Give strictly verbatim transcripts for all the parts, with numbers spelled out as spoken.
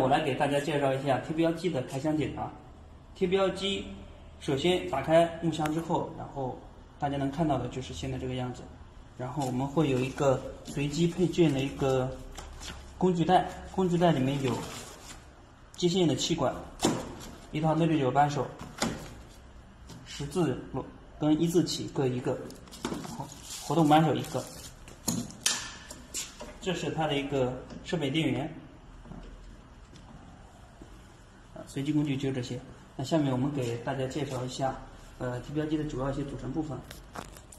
我来给大家介绍一下贴标机的开箱检查。贴标机，首先打开木箱之后，然后大家能看到的就是现在这个样子。然后我们会有一个随机配件的一个工具袋，工具袋里面有接线的气管、一套内对角扳手、十字螺跟一字起各一个，然后活动扳手一个。这是它的一个设备电源。 随机工具就这些。那下面我们给大家介绍一下，呃，贴标机的主要一些组成部分。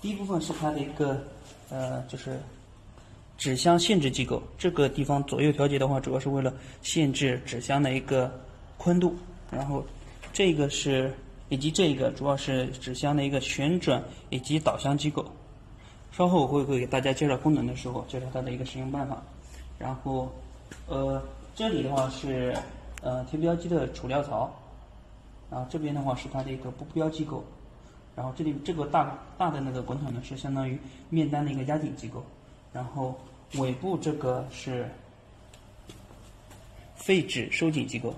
第一部分是它的一个，呃，就是指向限制机构。这个地方左右调节的话，主要是为了限制指向的一个宽度。然后这个是以及这个主要是指向的一个旋转以及导向机构。稍后我会会给大家介绍功能的时候介绍它的一个使用办法。然后，呃，这里的话是。 呃，贴标机的储料槽，然后这边的话是它的一个布标机构，然后这里这个大大的那个滚筒呢是相当于面单的一个压紧机构，然后尾部这个是废纸收紧机构，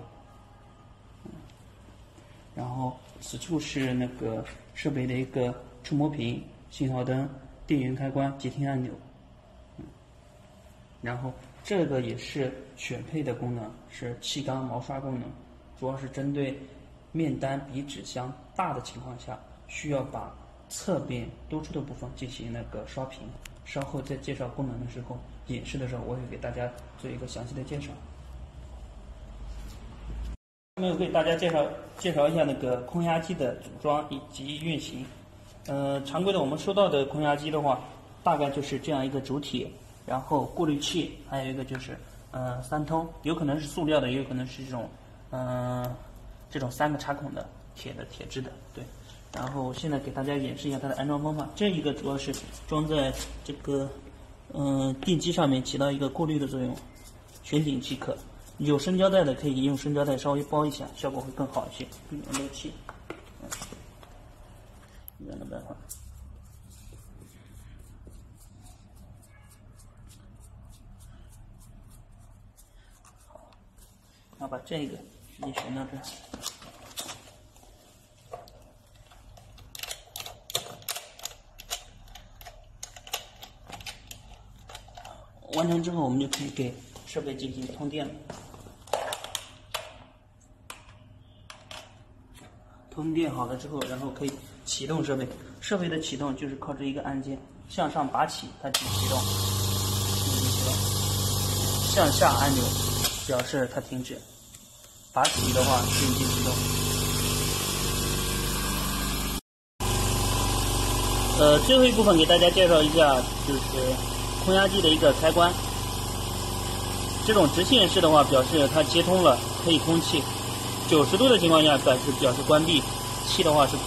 然后此处是那个设备的一个触摸屏、信号灯、电源开关、接听按钮，嗯，然后。 这个也是选配的功能，是气缸毛刷功能，主要是针对面单比纸箱大的情况下，需要把侧边多出的部分进行那个刷屏。稍后在介绍功能的时候，演示的时候，我会给大家做一个详细的介绍。下面我给大家介绍介绍一下那个空压机的组装以及运行。呃，常规的我们收到的空压机的话，大概就是这样一个主体。 然后过滤器，还有一个就是，呃，三通，有可能是塑料的，也有可能是这种，嗯、呃，这种三个插孔的，铁的、铁质的，对。然后现在给大家演示一下它的安装方法。这一个主要是装在这个，嗯、呃，电机上面起到一个过滤的作用，全景即可。有生胶带的可以用生胶带稍微包一下，效果会更好一些，避免漏气。嗯，这样的办法。 然后把这个直接旋到这儿，完成之后，我们就可以给设备进行通电了。通电好了之后，然后可以启动设备。设备的启动就是靠这一个按键，向上拔起它即启动，即启动，向下按钮表示它停止。 拔起的话，瞬间启动。呃，最后一部分给大家介绍一下，就是空压机的一个开关。这种直线式的话，表示它接通了，可以通气。九十度的情况下，表示表示关闭，气的话是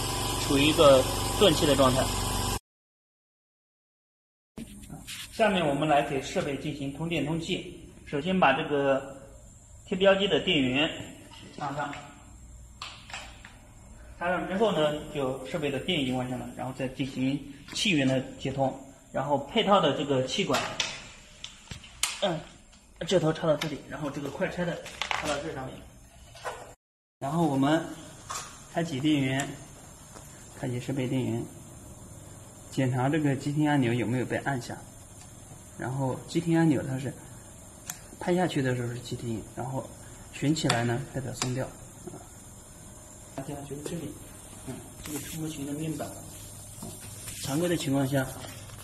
处于一个断气的状态。下面我们来给设备进行通电通气。首先把这个贴标机的电源。 插上，插上之后呢，就设备的电已经完成了，然后再进行气源的接通，然后配套的这个气管，嗯，这头插到这里，然后这个快拆的插到这上面，然后我们开启电源，开启设备电源，检查这个接听按钮有没有被按下，然后接听按钮它是拍下去的时候是接听，然后。 旋起来呢，代表松掉。大家觉得这里，嗯，这个触摸屏的面板，嗯，常规的情况下，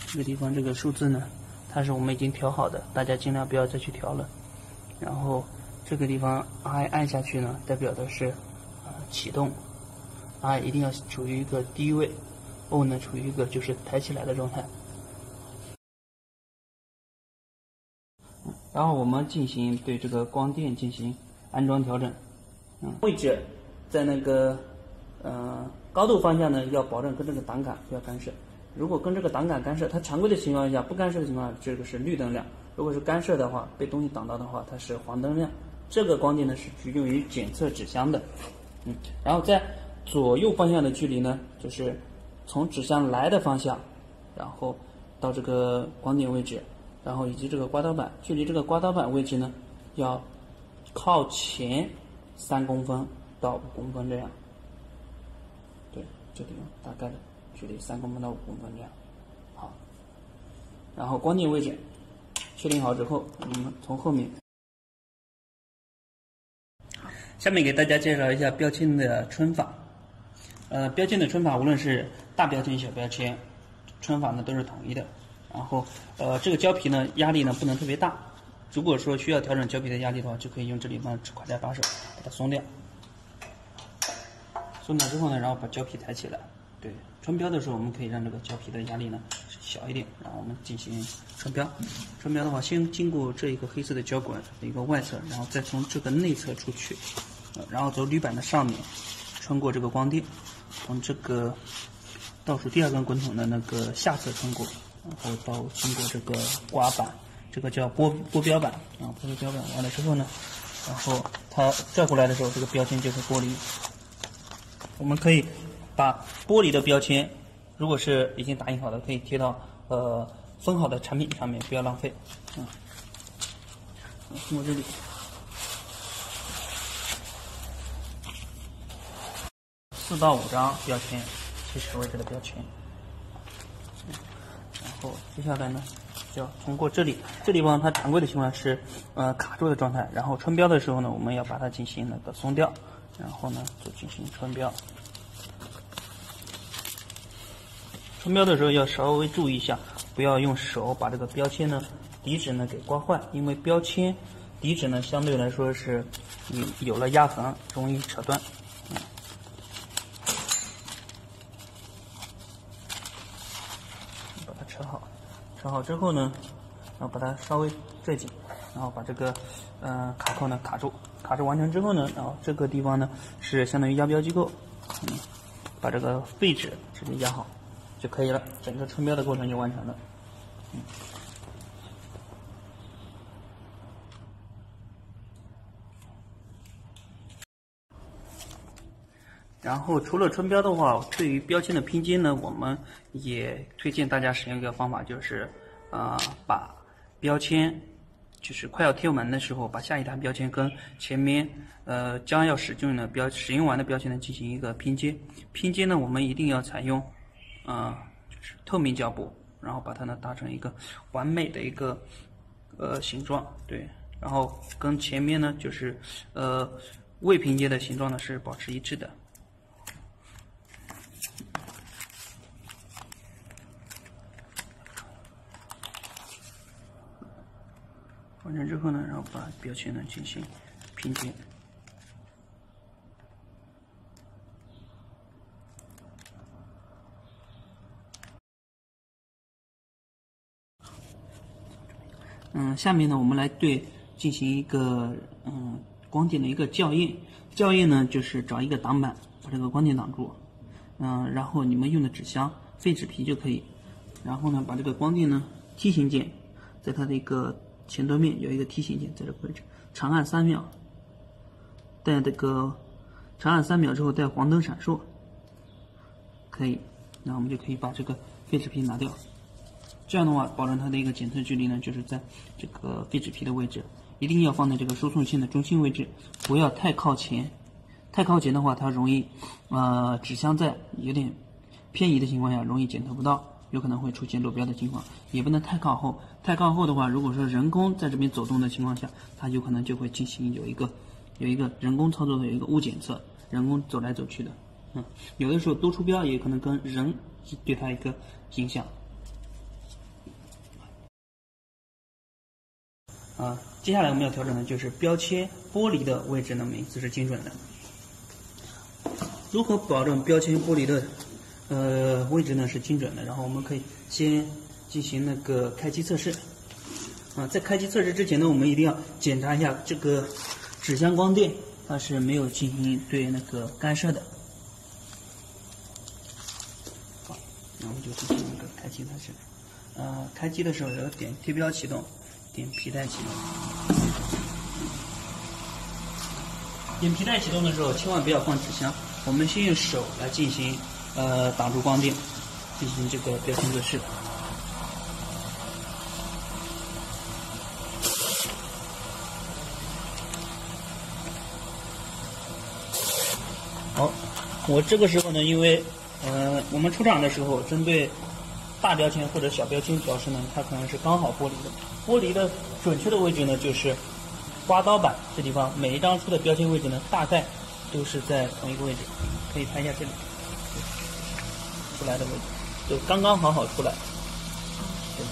这个地方这个数字呢，它是我们已经调好的，大家尽量不要再去调了。然后这个地方 I 按下去呢，代表的是啊、呃、启动 ，I 一定要处于一个低位 ，O 呢处于一个就是抬起来的状态。然后我们进行对这个光电进行。 安装调整，嗯，位置在那个呃高度方向呢，要保证跟这个挡杆不要干涉。如果跟这个挡杆干涉，它常规的情况下不干涉的情况下，这个是绿灯亮；如果是干涉的话，被东西挡到的话，它是黄灯亮。这个光电呢是用于检测纸箱的，嗯，然后在左右方向的距离呢，就是从纸箱来的方向，然后到这个光点位置，然后以及这个刮刀板距离这个刮刀板位置呢要。靠前三公分到五公分这样。对，这地方大概的距离三公分到五公分这样。好，然后关键位置确定好之后，我们从后面。 下面给大家介绍一下标签的穿法。呃，标签的穿法无论是大标签、小标签，穿法呢都是统一的。然后，呃，这个胶皮呢压力呢不能特别大。如果说需要调整胶皮的压力的话，就可以用这地方垮带把手把它松掉。松掉之后呢，然后把胶皮抬起来。对，穿标的时候我们可以让这个胶皮的压力呢小一点，然后我们进行穿标。穿标的话，先经过这一个黑色的胶管的一个外侧，然后再从这个内侧出去。 然后走铝板的上面，穿过这个光电，从这个倒数第二根滚筒的那个下侧穿过，然后到经过这个刮板，这个叫波波标板啊，波标板完了之后呢，然后它拽过来的时候，这个标签就是玻璃。我们可以把玻璃的标签，如果是已经打印好的，可以贴到呃封好的产品上面，不要浪费。嗯，通过这里。 四到五张标签，七十位置的标签。然后接下来呢，就要通过这里，这地方它常规的情况是，呃，卡住的状态。然后穿标的时候呢，我们要把它进行那个松掉，然后呢就进行穿标。穿标的时候要稍微注意一下，不要用手把这个标签呢底纸呢给刮坏，因为标签底纸呢相对来说是有有了压痕，容易扯断。 扯好，扯好之后呢，然后把它稍微拽紧，然后把这个呃卡扣呢卡住，卡住完成之后呢，然后这个地方呢是相当于压标机构，嗯，把这个废纸直接压好就可以了，整个穿标的过程就完成了。嗯，然后除了穿标的话，对于标签的拼接呢，我们。 也推荐大家使用一个方法，就是，呃，把标签，就是快要贴满的时候，把下一沓标签跟前面呃将要使用的标使用完的标签呢进行一个拼接。拼接呢，我们一定要采用，呃，就是透明胶布，然后把它呢打成一个完美的一个呃形状，对。然后跟前面呢就是呃未拼接的形状呢是保持一致的。 完成之后呢，然后把标签呢进行拼接。嗯，下面呢，我们来对进行一个嗯光点的一个校验。校验呢，就是找一个挡板把这个光点挡住，嗯，然后你们用的纸箱、废纸皮就可以。然后呢，把这个光点呢梯形键，在它的一个。 前端面有一个梯形键，在这个位置，长按三秒，带这个长按三秒之后带黄灯闪烁，可以，那我们就可以把这个废纸皮拿掉。这样的话，保证它的一个检测距离呢，就是在这个废纸皮的位置，一定要放在这个输送线的中心位置，不要太靠前。太靠前的话，它容易呃纸箱在有点偏移的情况下，容易检测不到。 有可能会出现漏标的情况，也不能太靠后。太靠后的话，如果说人工在这边走动的情况下，它有可能就会进行有一个有一个人工操作的有一个误检测，人工走来走去的。嗯，有的时候多出标也可能跟人对它一个影响。啊，接下来我们要调整的就是标签玻璃的位置呢，每次是精准的。如何保证标签玻璃的？ 呃，位置呢是精准的，然后我们可以先进行那个开机测试。啊，在开机测试之前呢，我们一定要检查一下这个纸箱光电，它是没有进行对那个干涉的。好，那我们就进行一个开机测试。呃，开机的时候要点贴标启动，点皮带启动。点皮带启动的时候，千万不要放纸箱，我们先用手来进行。 呃，挡住光电，进行这个标签测试。好，我这个时候呢，因为呃我们出厂的时候针对大标签或者小标签表示呢，它可能是刚好剥离的。剥离的准确的位置呢，就是刮刀板这地方，每一张出的标签位置呢，大概都是在同一个位置。可以拍一下这里出来的位置，就刚刚好好出来。对吧？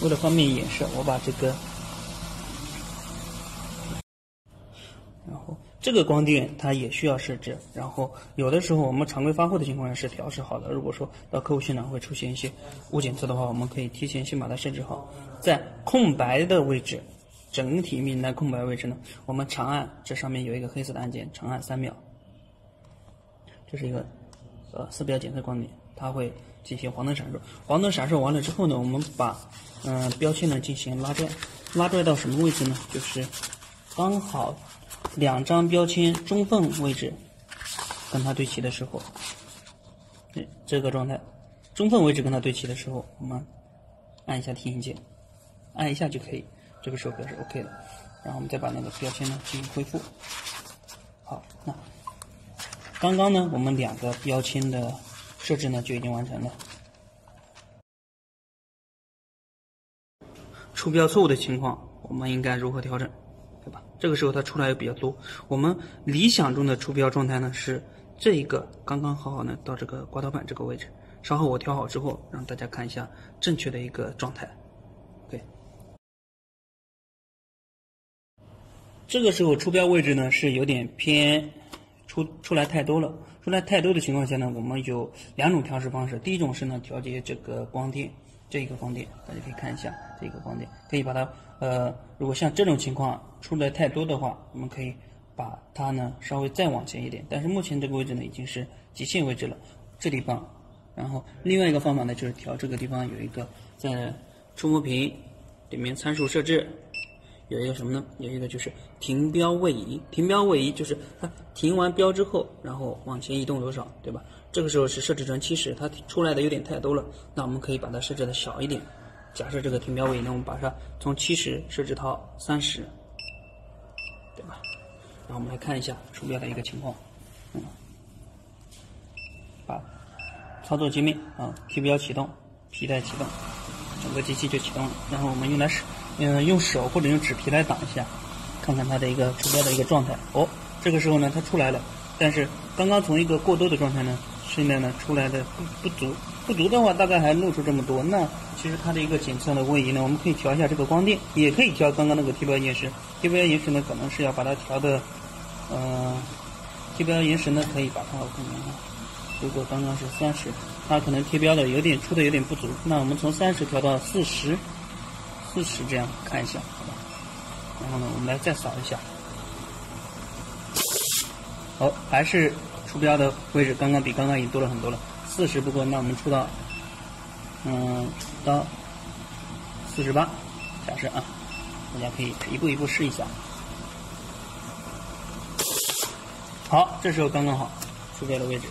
为了方便演示，我把这个，然后这个光电它也需要设置。然后有的时候我们常规发货的情况下是调试好的，如果说到客户现场会出现一些误检测的话，我们可以提前先把它设置好，在空白的位置。整体名单空白位置呢，我们长按这上面有一个黑色的按键，长按三秒，这是一个呃色标检测光点，它会进行黄灯闪烁。黄灯闪烁完了之后呢，我们把嗯、呃、标签呢进行拉拽，拉拽到什么位置呢？就是刚好两张标签中缝位置跟它对齐的时候，对这个状态，中缝位置跟它对齐的时候，我们按一下提醒键，按一下就可以。这个时候表示 OK 了，然后我们再把那个标签呢进行恢复。好，那刚刚呢我们两个标签的设置呢就已经完成了。出标错误的情况我们应该如何调整，对吧？这个时候它出来又比较多，我们理想中的出标状态呢是这一个刚刚好好呢到这个刮刀板这个位置。稍后我调好之后让大家看一下正确的一个状态。这个时候出标位置呢是有点偏出出来太多了，出来太多的情况下呢，我们有两种调试方式。第一种是呢调节这个光电，这一个光电大家可以看一下，这个光电可以把它呃，如果像这种情况出来太多的话，我们可以把它呢稍微再往前一点。但是目前这个位置呢已经是极限位置了，这地方。然后另外一个方法呢就是调这个地方有一个在触摸屏里面参数设置。有一个什么呢？有一个就是停标位移。停标位移就是它停完标之后，然后往前移动多少，对吧？这个时候是设置成七十，它出来的有点太多了，那我们可以把它设置的小一点。假设这个停标位移呢，我们把它从七十设置到三十，对吧？然后我们来看一下出标的一个情况。嗯，把操作界面啊，提标启动，皮带启动，整个机器就启动了。然后我们用来使。嗯，用手或者用纸皮来挡一下，看看它的一个出标的一个状态。哦，这个时候呢，它出来了，但是刚刚从一个过多的状态呢，现在呢出来的不不足，不足的话大概还露出这么多。那其实它的一个检测的位移呢，我们可以调一下这个光电，也可以调刚刚那个提标延时。提标延时呢，可能是要把它调的，呃，提标延时呢可以把它，我看看啊，如果刚刚是三十，它可能贴标的有点出的有点不足，那我们从三十调到四十。四十这样看一下，好吧？然后呢，我们来再扫一下。好，还是出标的位置刚刚比刚刚已经多了很多了，四十不够，那我们出到，嗯，到四十八，假设啊，大家可以一步一步试一下。好，这时候刚刚好，出标的位置，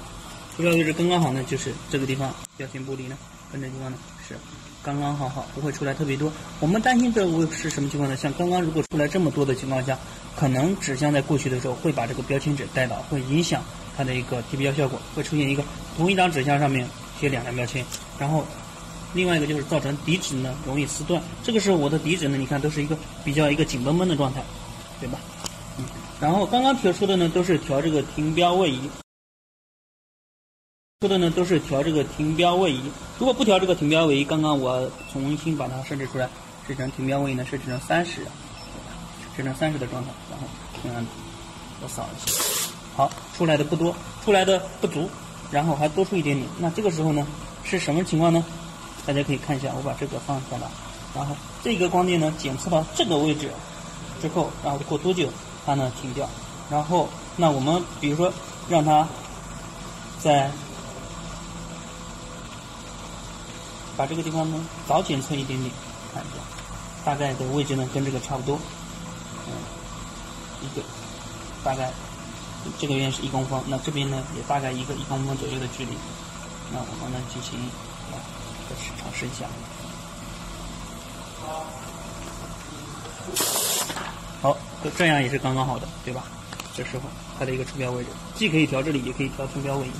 出标的位置刚刚好呢，就是这个地方标签剥离呢，跟这地方呢是。刚刚好好，不会出来特别多。我们担心这是什么情况呢？像刚刚如果出来这么多的情况下，可能指向在过去的时候会把这个标签纸带倒，会影响它的一个提标效果，会出现一个同一张指向上面贴两张标签。然后另外一个就是造成底纸呢容易撕断。这个时候我的底纸呢，你看都是一个比较一个紧绷绷的状态，对吧？嗯。然后刚刚调出的呢都是调这个停标位移。说的呢都是调这个停标位移，如果不调这个停标位移，刚刚我重新把它设置出来，设置成停标位移呢，设置成三十，设置成三十的状态，然后嗯，我扫一下，好，出来的不多，出来的不足，然后还多出一点点，那这个时候呢是什么情况呢？大家可以看一下，我把这个放下来，然后这个光电呢检测到这个位置之后，然后过多久它呢停掉，然后那我们比如说让它在把这个地方呢早检测一点点，看一下，大概的位置呢跟这个差不多，嗯，一个大概这个圆是一公分，那这边呢也大概一个一公分左右的距离，那我们呢进行来尝试一下。好，这样也是刚刚好的，对吧？这时候它的一个出标位置，既可以调这里，也可以调分标位移。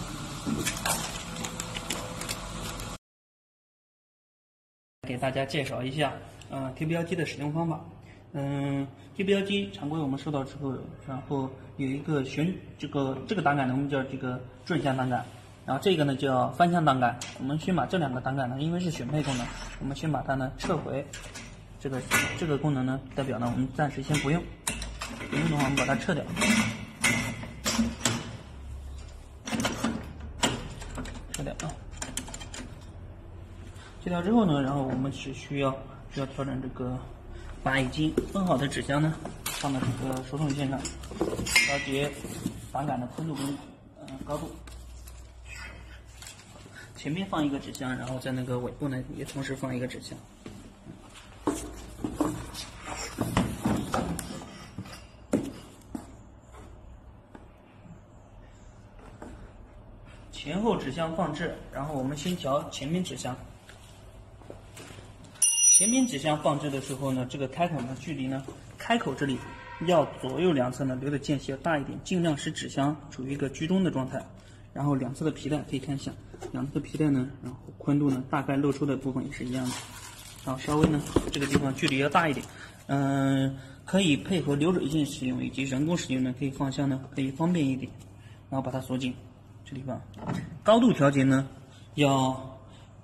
给大家介绍一下，嗯、呃、T B L T 的使用方法。嗯 ，T B L T 常规我们收到之后，然后有一个旋这个这个档杆呢，我们叫这个转向档杆，然后这个呢叫翻向档杆。我们先把这两个档杆呢，因为是选配功能，我们先把它呢撤回。这个这个功能呢，代表呢我们暂时先不用。 不用的话，我们把它撤掉。撤掉啊！撤掉之后呢，然后我们只需要需要调整这个，把已经封好的纸箱呢放到这个手筒线上，调节档杆的宽度跟呃高度。前面放一个纸箱，然后在那个尾部呢也同时放一个纸箱。 前后指向放置，然后我们先调前面指向。前面指向放置的时候呢，这个开口呢距离呢开口这里要左右两侧呢留的间隙要大一点，尽量使指向处于一个居中的状态。然后两侧的皮带可以看一下，两侧的皮带呢，然后宽度呢大概露出的部分也是一样的。然后稍微呢这个地方距离要大一点，嗯、呃，可以配合流水线使用以及人工使用呢，可以放下呢可以方便一点，然后把它锁紧。 这地方，高度调节呢，要，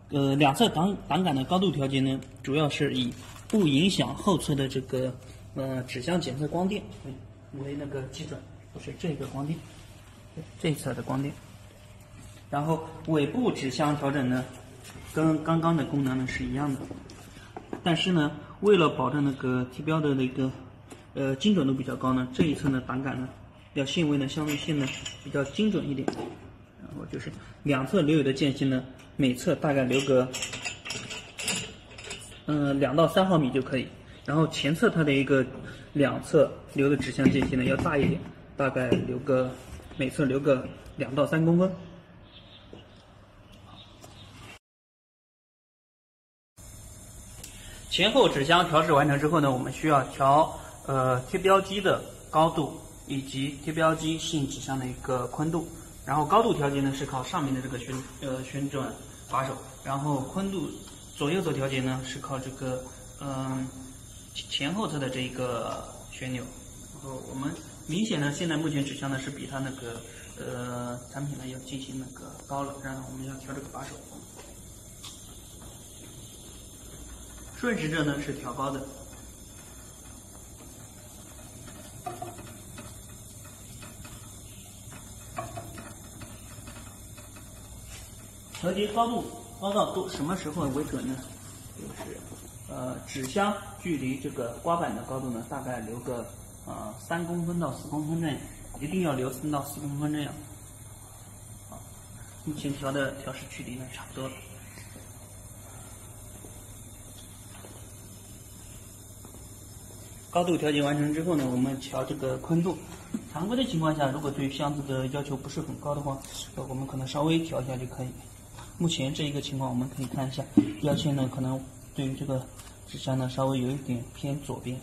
呃，两侧档档杆的高度调节呢，主要是以不影响后侧的这个呃指向检测光电为为那个基准，就是这个光电，这一侧的光电。然后尾部指向调整呢，跟刚刚的功能呢是一样的，但是呢，为了保证那个提标的那个呃精准度比较高呢，这一侧的档杆呢要线位呢相对性呢比较精准一点。 然后就是两侧留有的间隙呢，每侧大概留个，嗯，两到三毫米就可以。然后前侧它的一个两侧留的指向间隙呢要大一点，大概留个每侧留个两到三公分。前后指向调试完成之后呢，我们需要调呃贴标机的高度以及贴标机吸引指向的一个宽度。 然后高度调节呢是靠上面的这个旋呃旋转把手，然后宽度左右的调节呢是靠这个嗯、呃、前后侧的这一个旋钮。然后我们明显呢现在目前指向呢是比它那个呃产品呢要进行那个高了，然后我们要调这个把手，顺时针呢是调高的。 调节高度高到多什么时候为准呢？就是呃指箱距离这个刮板的高度呢，大概留个呃三公分到四公分这样，一定要留三到四公分这样。好，目前调的调试距离呢差不多了。高度调节完成之后呢，我们调这个宽度。 常规的情况下，如果对箱子的要求不是很高的话，呃，我们可能稍微调一下就可以。目前这一个情况，我们可以看一下标签呢，可能对于这个指向呢稍微有一点偏左边，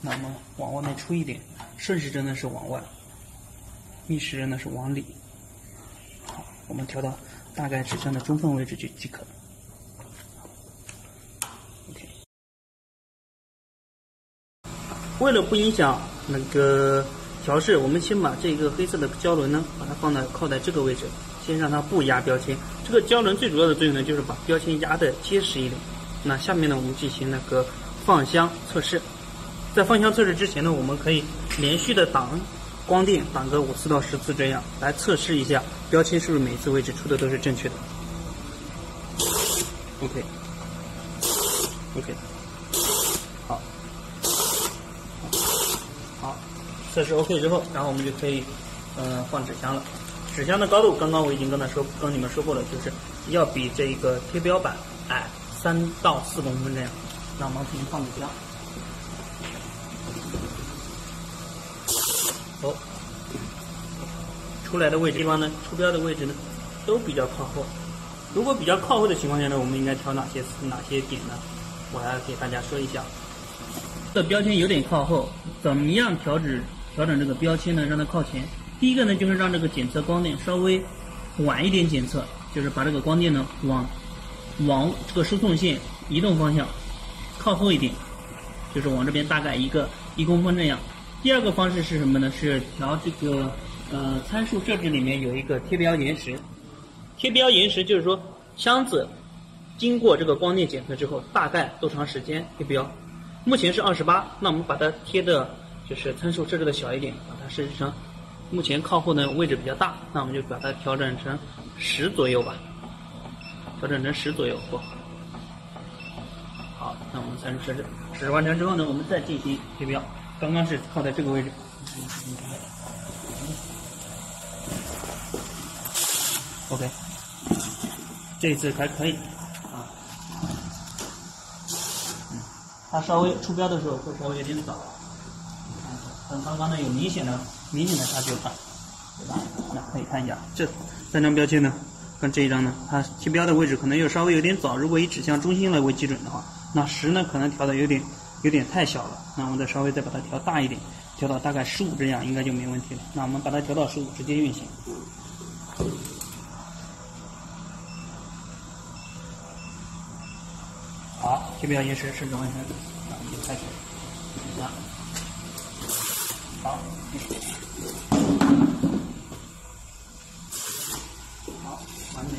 那我们往外面出一点，顺时针呢是往外，逆时针呢是往里。好，我们调到大概指向的中分位置就即可。 OK。为了不影响那个。 调试，我们先把这个黑色的胶轮呢，把它放在靠在这个位置，先让它不压标签。这个胶轮最主要的作用呢，就是把标签压得结实一点。那下面呢，我们进行那个放箱测试。在放箱测试之前呢，我们可以连续的挡光电，挡个五次到十次这样，来测试一下标签是不是每次位置出的都是正确的。OK，OK， 好。 测试 OK 之后，然后我们就可以，呃，放纸箱了。纸箱的高度，刚刚我已经跟他说，跟你们说过了，就是要比这个贴标板矮三到四公分这样。那我们进行放纸箱。哦，出来的位置地方呢，出标的位置呢，都比较靠后。如果比较靠后的情况下呢，我们应该调哪些哪些点呢？我来给大家说一下。这标签有点靠后，怎么样调整？调整这个标签呢，让它靠前。第一个呢，就是让这个检测光电稍微晚一点检测，就是把这个光电呢往往这个输送线移动方向靠后一点，就是往这边大概一个一公分这样。第二个方式是什么呢？是调这个呃参数设置里面有一个贴标延时，贴标延时就是说箱子经过这个光电检测之后，大概多长时间贴标？目前是二十八，那我们把它贴的就是参数设置的小一点，把它设置成目前靠后呢位置比较大，那我们就把它调整成十左右吧，调整成十左右。好，好，那我们参数设置设置完成之后呢，我们再进行贴标。刚刚是靠在这个位置。OK， 这一次还可以。它稍微出标的时候会稍微有点早，跟刚刚呢有明显的明显的差距了，对吧？那可以看一下这三张标签呢，跟这一张呢，它贴标的位置可能又稍微有点早。如果以指向中心来为基准的话，那十呢可能调的有点有点太小了，那我们再稍微再把它调大一点，调到大概十五这样应该就没问题了。那我们把它调到十五，直接运行。好，贴标延时设置完成，那我们就开始啊。好，好，完美。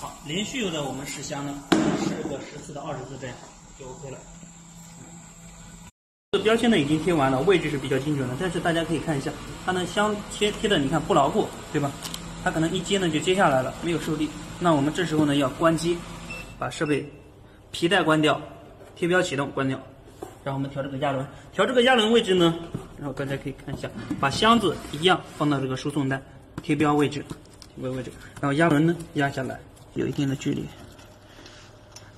好，连续的我们试箱呢，试个十次到二十次这样就 OK 了。这个标签呢已经贴完了，位置是比较精准的，但是大家可以看一下，它呢相贴贴的，你看不牢固，对吧？它可能一接呢就接下来了，没有受力。那我们这时候呢要关机，把设备皮带关掉，贴标启动关掉，然后我们调这个压轮，调这个压轮位置呢，然后大家可以看一下，把箱子一样放到这个输送带贴标位置，贴标位置，然后压轮呢压下来有一定的距离，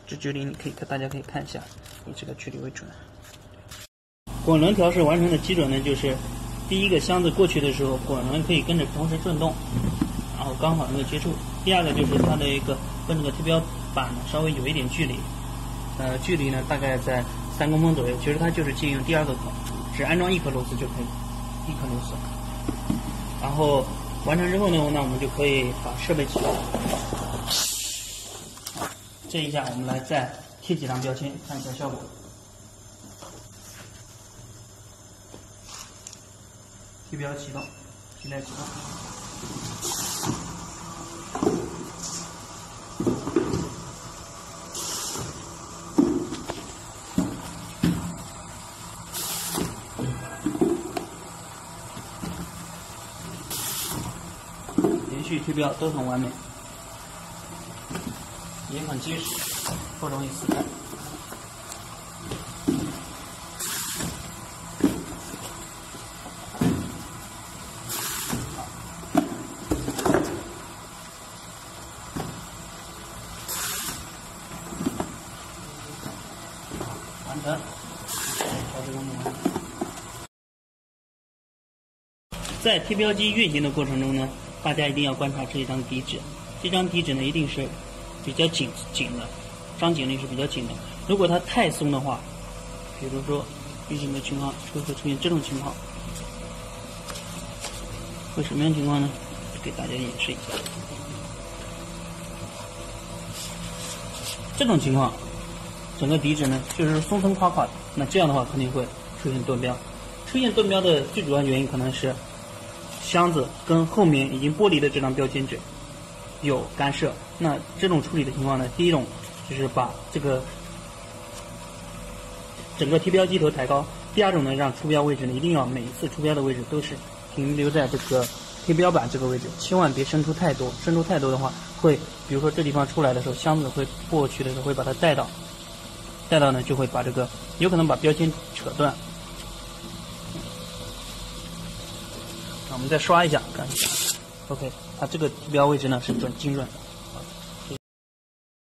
这距离你可以大家可以看一下，以这个距离为准。滚轮调试完成的基准呢就是，第一个箱子过去的时候，滚轮可以跟着同时转动。然后刚好能够接触。第二个就是它的一个跟这个贴标板呢稍微有一点距离，呃，距离呢大概在三公分左右。其实它就是借用第二个口，只安装一颗螺丝就可以，一颗螺丝。然后完成之后呢，那我们就可以把设备启动。这一下我们来再贴几张标签，看一下效果。贴标启动，皮带启动。连续贴标都很完美，也很结实，不容易撕开。完成，调制工作完成。在贴标机运行的过程中呢，大家一定要观察这一张底指，这张底指呢一定是比较紧紧的，张紧力是比较紧的。如果它太松的话，比如说运行的情况就会出现这种情况，会什么样情况呢？给大家演示一下。这种情况，整个底指呢就是松松垮垮的，那这样的话肯定会出现断标。出现断标的最主要原因可能是，箱子跟后面已经剥离的这张标签纸有干涉，那这种处理的情况呢，第一种就是把这个整个贴标机头抬高，第二种呢，让出标位置呢一定要每一次出标的位置都是停留在这个贴标板这个位置，千万别伸出太多，伸出太多的话会，比如说这地方出来的时候，箱子会过去的时候会把它带到，带到呢就会把这个有可能把标签扯断。我们再刷一下，看一下 ，OK， 它这个贴标位置呢是准精准的。